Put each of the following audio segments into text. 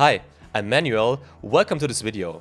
Hi, I'm Manuel, welcome to this video.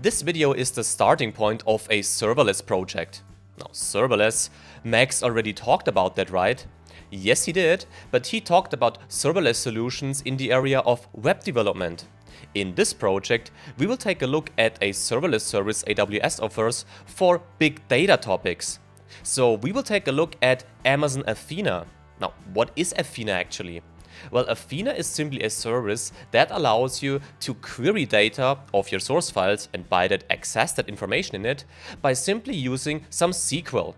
This video is the starting point of a serverless project. Now, serverless, Max already talked about that, right? Yes, he did, but he talked about serverless solutions in the area of web development. In this project, we will take a look at a serverless service AWS offers for big data topics. So we will take a look at Amazon Athena. Now, what is Athena actually? Well, Athena is simply a service that allows you to query data of your source files and by that access that information in it by simply using some SQL.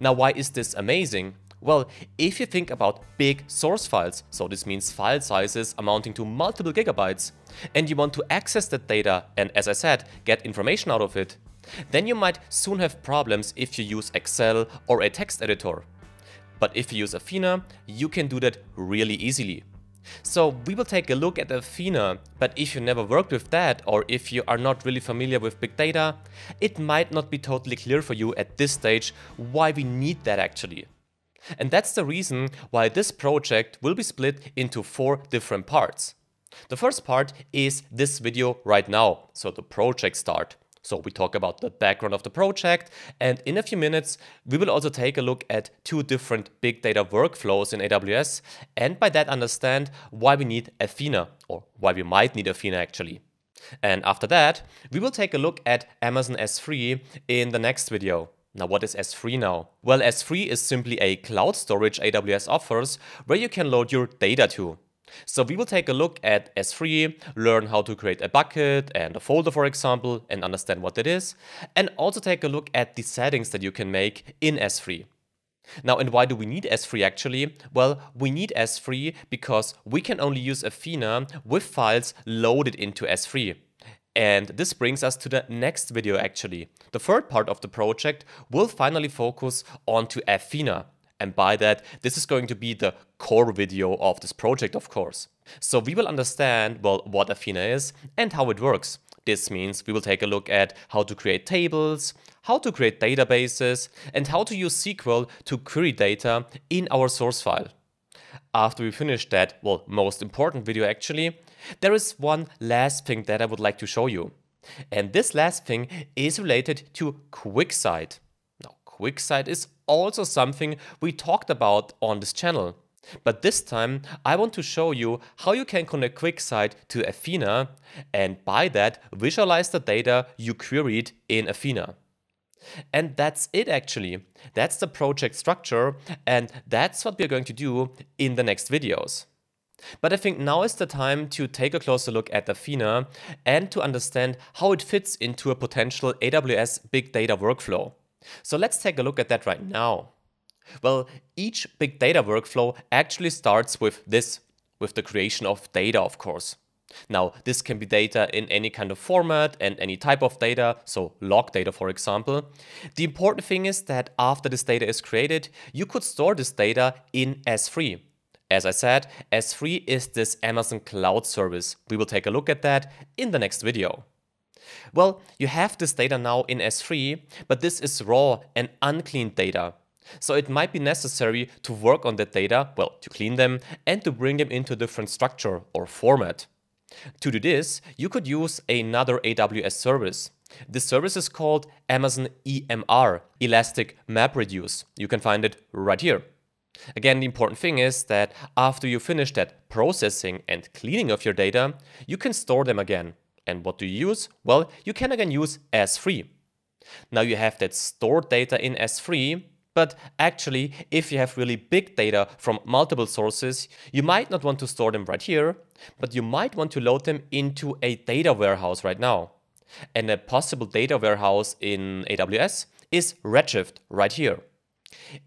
Now, why is this amazing? Well, if you think about big source files, so this means file sizes amounting to multiple gigabytes, and you want to access that data and, as I said, get information out of it, then you might soon have problems if you use Excel or a text editor. But if you use Athena, you can do that really easily. So we will take a look at Athena, but if you never worked with that or if you are not really familiar with big data, it might not be totally clear for you at this stage why we need that actually. And that's the reason why this project will be split into 4 different parts. The first part is this video right now, so the project start. So we talk about the background of the project, and in a few minutes we will also take a look at 2 different big data workflows in AWS and by that understand why we need Athena, or why we might need Athena actually. And after that we will take a look at Amazon S3 in the next video. Now, what is S3 now? Well, S3 is simply a cloud storage AWS offers where you can load your data to. So we will take a look at S3, learn how to create a bucket and a folder, for example, and understand what that is, and also take a look at the settings that you can make in S3. Now, and why do we need S3 actually? Well, we need S3 because we can only use Athena with files loaded into S3. And this brings us to the next video actually. The third part of the project will finally focus onto Athena. And by that, this is going to be the core video of this project, of course. So we will understand, well, what Athena is and how it works. This means we will take a look at how to create tables, how to create databases, and how to use SQL to query data in our source file. After we finish that, well, most important video actually, there is one last thing that I would like to show you. And this last thing is related to QuickSight. Now, QuickSight is also something we talked about on this channel. But this time I want to show you how you can connect QuickSight to Athena and by that visualize the data you queried in Athena. And that's it actually. That's the project structure and that's what we're going to do in the next videos. But I think now is the time to take a closer look at Athena and to understand how it fits into a potential AWS big data workflow. So let's take a look at that right now. Well, each big data workflow actually starts with this, with the creation of data, of course. Now, this can be data in any kind of format and any type of data, so log data, for example. The important thing is that after this data is created, you could store this data in S3. As I said, S3 is this Amazon cloud service. We will take a look at that in the next video. Well, you have this data now in S3, but this is raw and uncleaned data. So it might be necessary to work on that data, well, to clean them and to bring them into a different structure or format. To do this, you could use another AWS service. This service is called Amazon EMR, Elastic MapReduce. You can find it right here. Again, the important thing is that after you finish that processing and cleaning of your data, you can store them again. And what do you use? Well, you can again use S3. Now you have that stored data in S3, but actually, if you have really big data from multiple sources, you might not want to store them right here, but you might want to load them into a data warehouse right now. And a possible data warehouse in AWS is Redshift right here.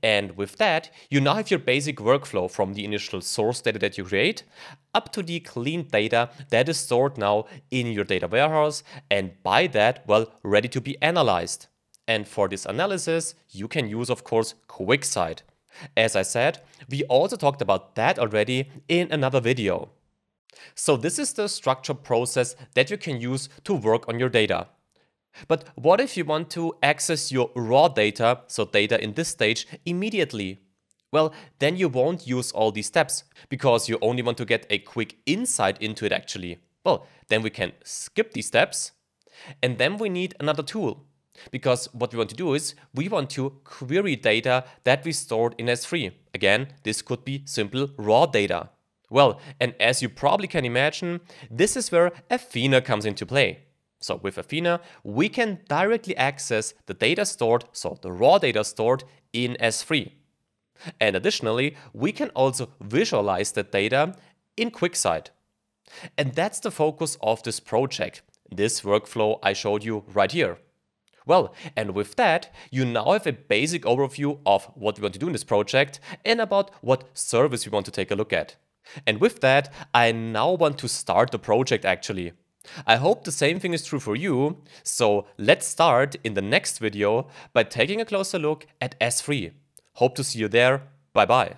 And with that, you now have your basic workflow from the initial source data that you create up to the clean data that is stored now in your data warehouse and by that, well, ready to be analyzed. And for this analysis, you can use, of course, QuickSight. As I said, we also talked about that already in another video. So this is the structure process that you can use to work on your data. But what if you want to access your raw data, so data in this stage, immediately? Well, then you won't use all these steps because you only want to get a quick insight into it actually. Well, then we can skip these steps, and then we need another tool, because what we want to do is we want to query data that we stored in S3. Again, this could be simple raw data. Well, and as you probably can imagine, this is where Athena comes into play. So with Athena, we can directly access the data stored, so the raw data stored in S3. And additionally, we can also visualize that data in QuickSight. And that's the focus of this project, this workflow I showed you right here. Well, and with that, you now have a basic overview of what we want to do in this project and about what service we want to take a look at. And with that, I now want to start the project actually. I hope the same thing is true for you, so let's start in the next video by taking a closer look at S3. Hope to see you there. Bye bye.